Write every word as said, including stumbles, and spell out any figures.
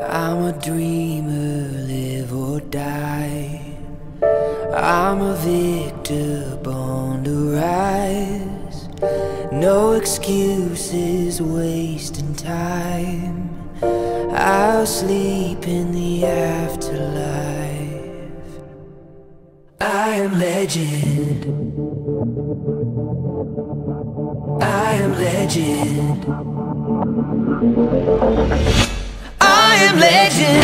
I'm a dreamer, live or die. I'm a victor, born to rise. No excuses, wasting time. I'll sleep in the afterlife. I am legend. I am legend. I am legend.